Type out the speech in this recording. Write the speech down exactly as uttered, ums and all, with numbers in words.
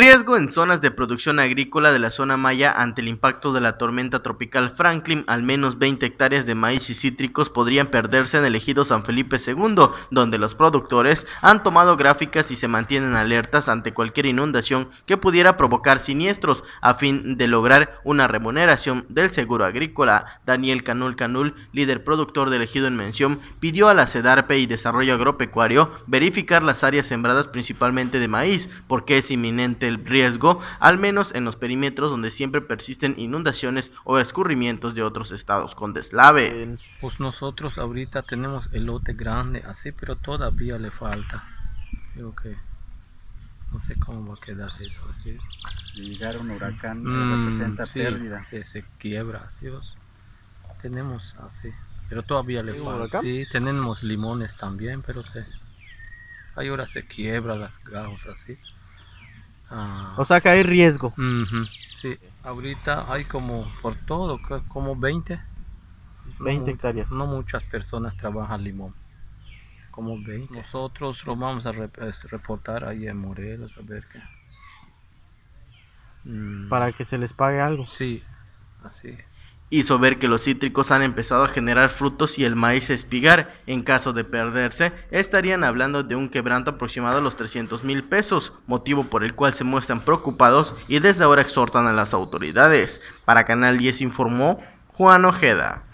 Riesgo en zonas de producción agrícola de la zona maya ante el impacto de la tormenta tropical Franklin. Al menos veinte hectáreas de maíz y cítricos podrían perderse en el ejido San Felipe segundo, donde los productores han tomado gráficas y se mantienen alertas ante cualquier inundación que pudiera provocar siniestros a fin de lograr una remuneración del seguro agrícola. Daniel Canul Canul, líder productor del ejido en mención, pidió a la CEDARPE y Desarrollo Agropecuario verificar las áreas sembradas principalmente de maíz, porque es inminente el riesgo, al menos en los perímetros donde siempre persisten inundaciones o escurrimientos de otros estados con deslave. Eh, pues nosotros ahorita tenemos el lote grande así, pero todavía le falta. Creo que no sé cómo va a quedar eso así. Llegar un huracán mm, representa sí, pérdida. Sí, se quiebra así. Os. Tenemos así, pero todavía le falta. Sí, tenemos limones también, pero se hay horas se quiebra las gajos así. Ah, o sea que hay riesgo. Uh-huh. Sí, ahorita hay como por todo, como veinte, veinte no, hectáreas. No muchas personas trabajan limón, como veinte. Nosotros lo vamos a re reportar ahí en Morelos, a ver qué. Mm. Para que se les pague algo. Sí, así. Hizo ver que los cítricos han empezado a generar frutos y el maíz a espigar. En caso de perderse, estarían hablando de un quebranto aproximado a los trescientos mil pesos, motivo por el cual se muestran preocupados y desde ahora exhortan a las autoridades. Para Canal diez informó Juan Ojeda.